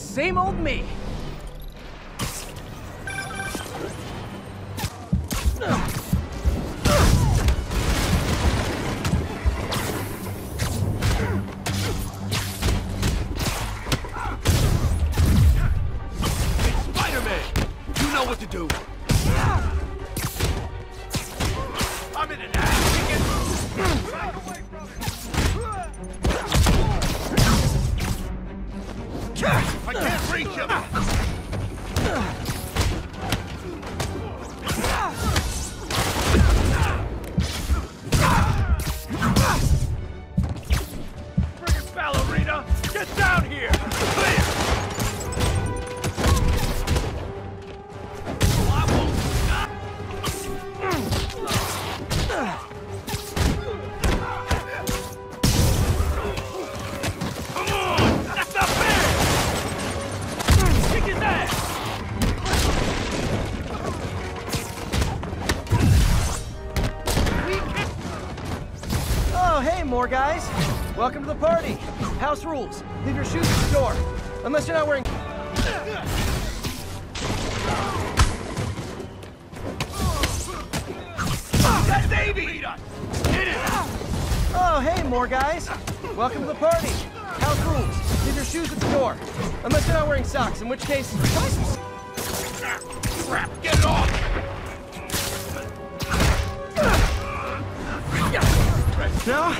Same old me. Guys, welcome to the party. House rules: leave your shoes at the door, unless you're not wearing. That baby! Hit it! Oh, hey, more guys. Welcome to the party. House rules: leave your shoes at the door, unless you're not wearing socks. In which case, buy some. Crap! Get it off! No.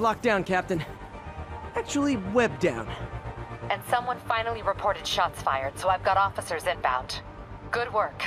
Locked down, Captain. Actually, webbed down. And someone finally reported shots fired, so I've got officers inbound. Good work.